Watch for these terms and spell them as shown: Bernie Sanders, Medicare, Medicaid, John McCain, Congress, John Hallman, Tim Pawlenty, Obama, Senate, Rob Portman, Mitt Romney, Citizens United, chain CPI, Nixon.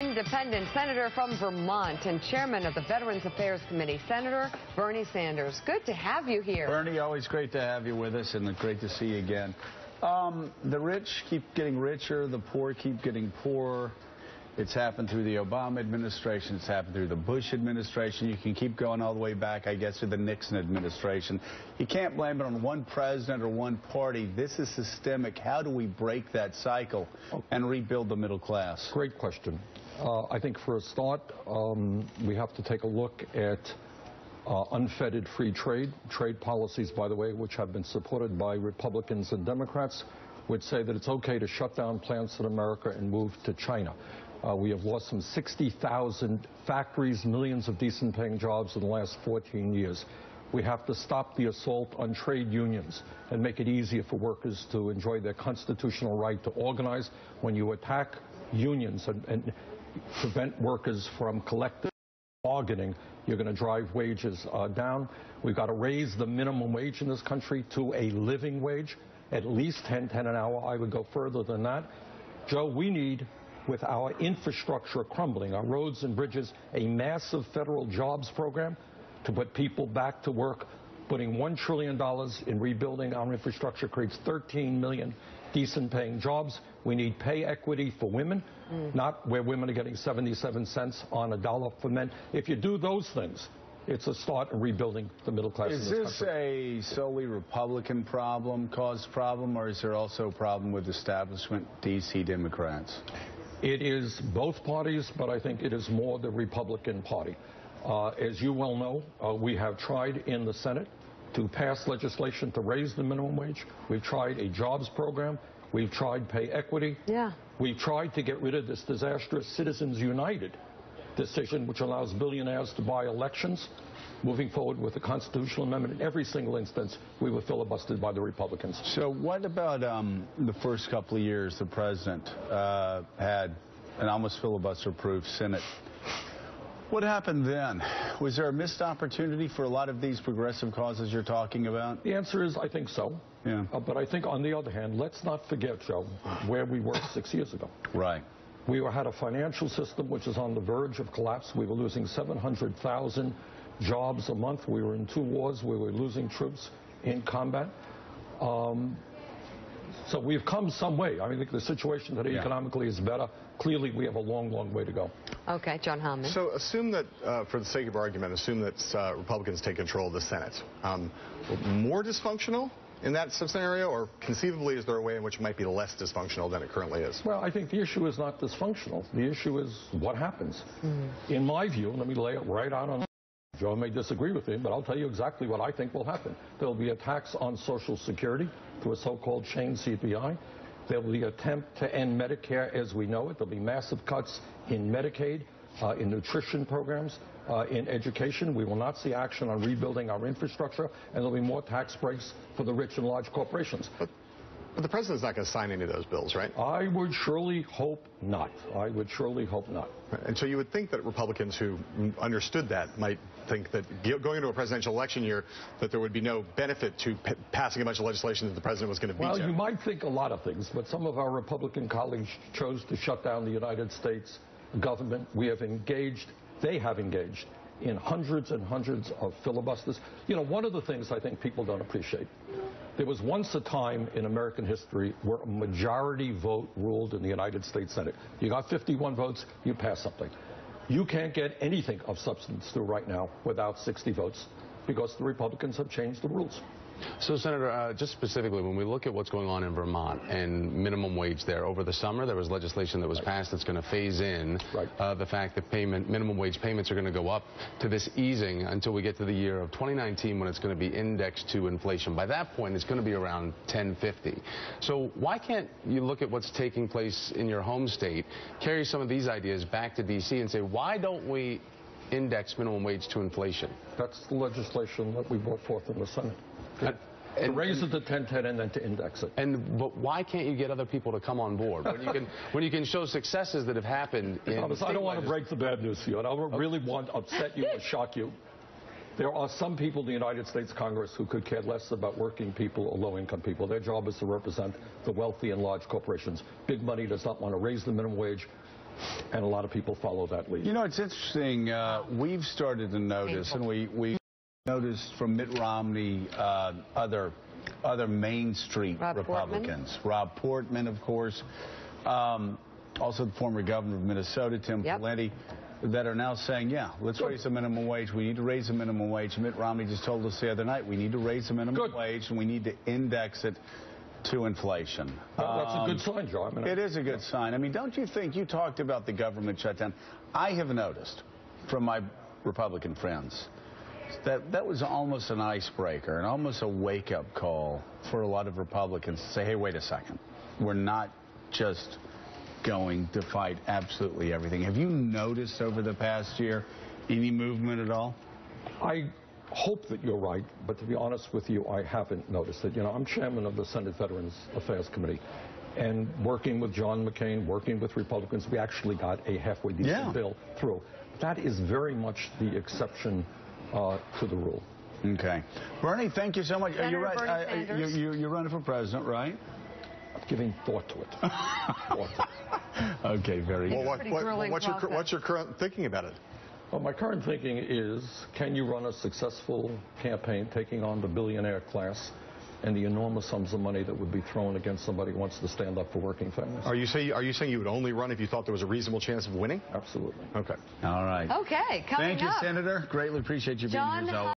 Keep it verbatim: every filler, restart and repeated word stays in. Independent senator from Vermont and chairman of the Veterans Affairs Committee, Senator Bernie Sanders. Good to have you here. Bernie, always great to have you with us and great to see you again. Um, the rich keep getting richer, the poor keep getting poorer. It's happened through the Obama administration. It's happened through the Bush administration. You can keep going all the way back, I guess, to the Nixon administration. You can't blame it on one president or one party. This is systemic. How do we break that cycle and rebuild the middle class? Great question. Uh, I think for a start, um, we have to take a look at uh, unfettered free trade. Trade policies, by the way, which have been supported by Republicans and Democrats, would say that it's okay to shut down plants in America and move to China. Uh, we have lost some sixty thousand factories, millions of decent-paying jobs in the last fourteen years. We have to stop the assault on trade unions and make it easier for workers to enjoy their constitutional right to organize. When you attack unions and, and prevent workers from collective bargaining, you're going to drive wages uh, down. We've got to raise the minimum wage in this country to a living wage, at least ten, ten an hour. I would go further than that. Joe, we need, with our infrastructure crumbling, our roads and bridges, a massive federal jobs program to put people back to work. Putting one trillion dollars in rebuilding our infrastructure creates thirteen million decent paying jobs. We need pay equity for women, mm. not where women are getting seventy-seven cents on a dollar for men. If you do those things, it's a start in rebuilding the middle class in this country. Is this a solely Republican problem, cause problem, or is there also a problem with establishment D C Democrats? It is both parties, but I think it is more the Republican Party. Uh, as you well know, uh, we have tried in the Senate to pass legislation to raise the minimum wage. We've tried a jobs program. We've tried pay equity. Yeah. We've tried to get rid of this disastrous Citizens United decision, which allows billionaires to buy elections. Moving forward with the constitutional amendment, in every single instance, we were filibustered by the Republicans. So what about um, the first couple of years the president uh, had an almost filibuster-proof Senate? What happened then? Was there a missed opportunity for a lot of these progressive causes you're talking about? The answer is I think so. Yeah. Uh, but I think, on the other hand, let's not forget, Joe, where we were six years ago. Right. We had a financial system which is on the verge of collapse. We were losing seven hundred thousand jobs a month. We were in two wars. We were losing troops in combat. Um, so we've come some way. I mean, I think the situation today yeah. economically is better. Clearly, we have a long, long way to go. Okay, John Hallman. So assume that, uh, for the sake of argument, assume that uh, Republicans take control of the Senate. Um, more dysfunctional in that scenario, or conceivably is there a way in which it might be less dysfunctional than it currently is? Well, I think the issue is not dysfunctional. The issue is what happens. Mm-hmm. In my view, let me lay it right out on... Joe may disagree with him, but I'll tell you exactly what I think will happen. There will be a tax on Social Security through a so-called chain C P I. There will be an attempt to end Medicare as we know it. There will be massive cuts in Medicaid, uh, in nutrition programs, uh, in education. We will not see action on rebuilding our infrastructure, and there will be more tax breaks for the rich and large corporations. But, but the president's not going to sign any of those bills, right? I would surely hope not. I would surely hope not. And so you would think that Republicans who understood that might think that going into a presidential election year that there would be no benefit to p passing a bunch of legislation that the president was going to veto. Well, you might think a lot of things, but some of our Republican colleagues chose to shut down the United States government. We have engaged, they have engaged, in hundreds and hundreds of filibusters. You know, one of the things I think people don't appreciate, there was once a time in American history where a majority vote ruled in the United States Senate. You got fifty-one votes, you pass something. You can't get anything of substance through right now without sixty votes because the Republicans have changed the rules. So, Senator, uh, just specifically, when we look at what's going on in Vermont and minimum wage there, over the summer there was legislation that was right. passed that's going to phase in right. uh, the fact that payment, minimum wage payments are going to go up to this easing until we get to the year of twenty nineteen when it's going to be indexed to inflation. By that point, it's going to be around ten fifty. So why can't you look at what's taking place in your home state, carry some of these ideas back to D C and say, why don't we index minimum wage to inflation? That's the legislation that we brought forth in the Senate. To, and, to raise it to ten ten and then to index it. And but why can't you get other people to come on board when you can when you can show successes that have happened? In Thomas, I don't want to break the bad news for you, and I don't really want to upset you or shock you. There are some people in the United States Congress who could care less about working people or low-income people. Their job is to represent the wealthy and large corporations. Big money does not want to raise the minimum wage. and a lot of people follow that lead. You know, it's interesting. Uh, we've started to notice, and we we noticed from Mitt Romney, uh, other other Main Street Rob Republicans, Portman. Rob Portman, of course, um, also the former governor of Minnesota, Tim Pawlenty, yep. that are now saying, yeah, let's Good. raise the minimum wage. We need to raise the minimum wage. Mitt Romney just told us the other night we need to raise the minimum Good. wage, and we need to index it to inflation. Well, that's um, a good sign, John. I mean, it is a good yeah. sign. I mean, don't you think, you talked about the government shutdown. I have noticed from my Republican friends that that was almost an icebreaker and almost a wake-up call for a lot of Republicans to say, hey, wait a second. We're not just going to fight absolutely everything. Have you noticed over the past year any movement at all? I hope that you're right, but to be honest with you, I haven't noticed it. You know, I'm chairman of the Senate Veterans Affairs Committee, and working with John McCain, working with Republicans, we actually got a halfway decent yeah. bill through. That is very much the exception uh, to the rule. Okay. Bernie, thank you so much. Senator you're right. I, I, you, you, you're running for president, right? I'm giving thought to it. thought to it. Okay, very well, good. What, what, what's, your, what's your current thinking about it? Well, my current thinking is, can you run a successful campaign taking on the billionaire class and the enormous sums of money that would be thrown against somebody who wants to stand up for working families? Are you, say, are you saying you would only run if you thought there was a reasonable chance of winning? Absolutely. Okay. All right. Okay. Coming Thank you, up. Senator. Greatly appreciate you being John here as always.